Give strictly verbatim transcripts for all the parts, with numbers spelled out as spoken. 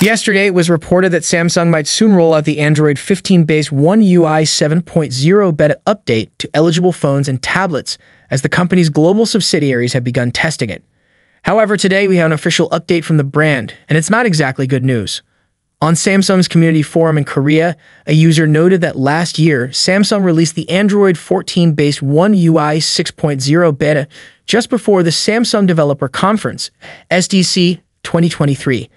Yesterday, it was reported that Samsung might soon roll out the Android fifteen-based One U I seven point oh beta update to eligible phones and tablets, as the company's global subsidiaries have begun testing it. However, today we have an official update from the brand, and it's not exactly good news. On Samsung's community forum in Korea, a user noted that last year, Samsung released the Android fourteen-based One U I six point oh beta just before the Samsung Developer Conference, S D C twenty twenty-three.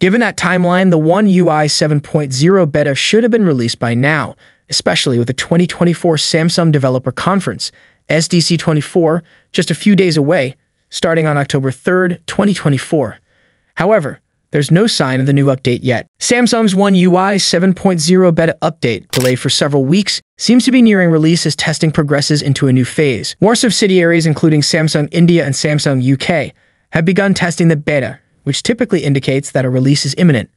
Given that timeline, the One U I seven point oh beta should have been released by now, especially with the twenty twenty-four Samsung Developer Conference, S D C twenty-four, just a few days away, starting on October third, twenty twenty-four. However, there's no sign of the new update yet. Samsung's One U I seven point oh beta update, delayed for several weeks, seems to be nearing release as testing progresses into a new phase. More subsidiaries, including Samsung India and Samsung U K, have begun testing the beta, which typically indicates that a release is imminent.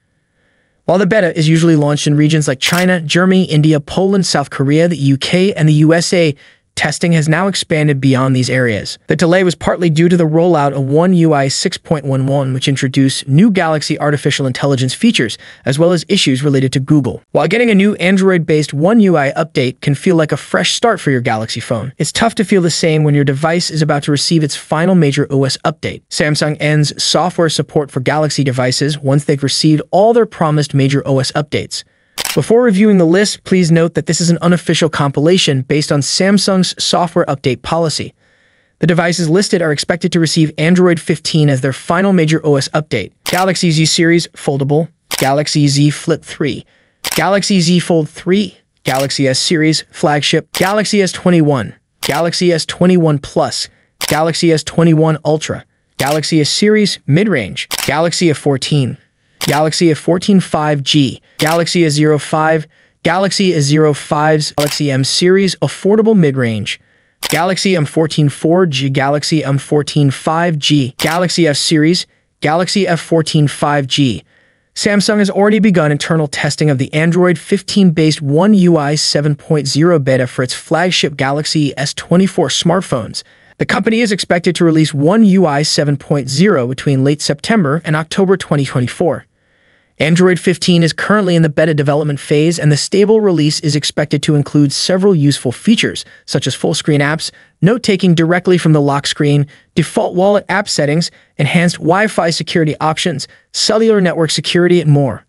While the beta is usually launched in regions like China, Germany, India, Poland, South Korea, the U K, and the U S A, testing has now expanded beyond these areas. The delay was partly due to the rollout of One U I six point eleven, which introduced new Galaxy artificial intelligence features, as well as issues related to Google. While getting a new Android-based One U I update can feel like a fresh start for your Galaxy phone, it's tough to feel the same when your device is about to receive its final major O S update. Samsung ends software support for Galaxy devices once they've received all their promised major O S updates. Before reviewing the list, please note that this is an unofficial compilation based on Samsung's software update policy. The devices listed are expected to receive Android fifteen as their final major O S update, Galaxy Z Series Foldable, Galaxy Z Flip three, Galaxy Z Fold three, Galaxy S Series Flagship, Galaxy S twenty-one, Galaxy S twenty-one Plus, Galaxy S twenty-one Ultra, Galaxy S Series Mid-Range, Galaxy S fourteen, Galaxy S fourteen five G, Galaxy S zero five, Galaxy S zero five's Galaxy M Series Affordable Mid-Range, Galaxy M fourteen four G, Galaxy M fourteen five G, Galaxy S Series, Galaxy S fourteen five G. Samsung has already begun internal testing of the Android fifteen-based One U I seven point oh beta for its flagship Galaxy S twenty-four smartphones. The company is expected to release One U I seven point oh between late September and October twenty twenty-four. Android fifteen is currently in the beta development phase, and the stable release is expected to include several useful features, such as full-screen apps, note-taking directly from the lock screen, default wallet app settings, enhanced Wi-Fi security options, cellular network security, and more.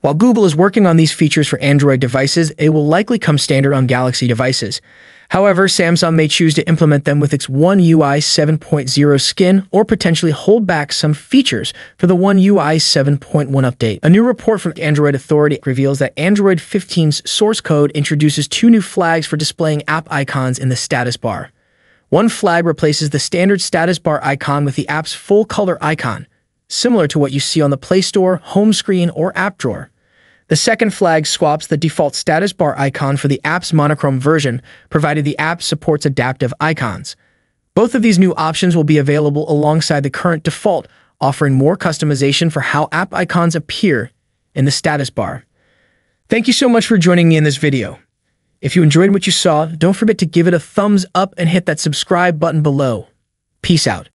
While Google is working on these features for Android devices, it will likely come standard on Galaxy devices. However, Samsung may choose to implement them with its One U I seven point oh skin, or potentially hold back some features for the One U I seven point one update. A new report from Android Authority reveals that Android fifteen's source code introduces two new flags for displaying app icons in the status bar. One flag replaces the standard status bar icon with the app's full-color icon, similar to what you see on the Play Store, home screen, or app drawer. The second flag swaps the default status bar icon for the app's monochrome version, provided the app supports adaptive icons. Both of these new options will be available alongside the current default, offering more customization for how app icons appear in the status bar. Thank you so much for joining me in this video. If you enjoyed what you saw, don't forget to give it a thumbs up and hit that subscribe button below. Peace out.